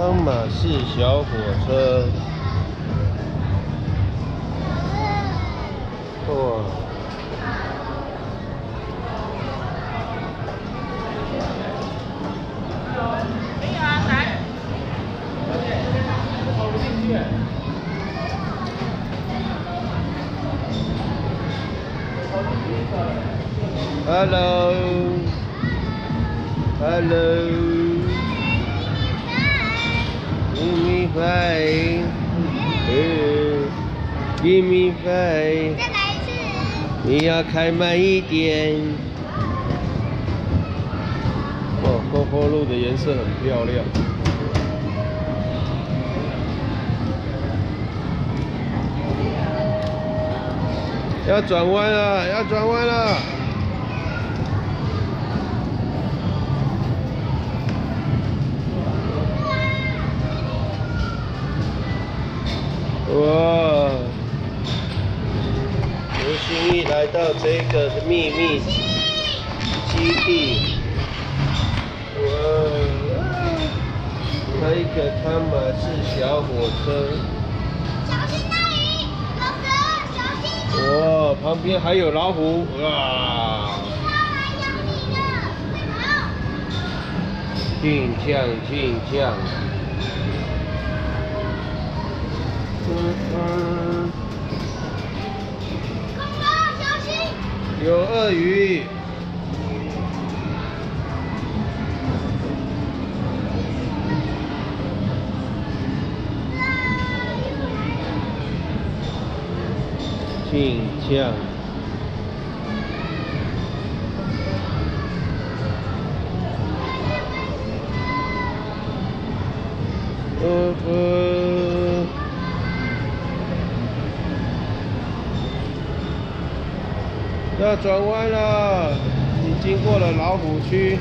康马士小火车。哇！没有啊，来。跑不进去。Hello。 Give me five. Give me five. 再来一次。你要开慢一点。哦，沟沟路的颜色很漂亮。要转弯了，要转弯了。 哇！吴新义来到这个的秘密基地。哇！开一个康马士小火车。小心大鱼，老师，小心！哇，旁边还有老虎，哇！它来咬你了，快跑！进将，进将。 有鳄鱼。镜像。要转弯了，你经过了老虎区。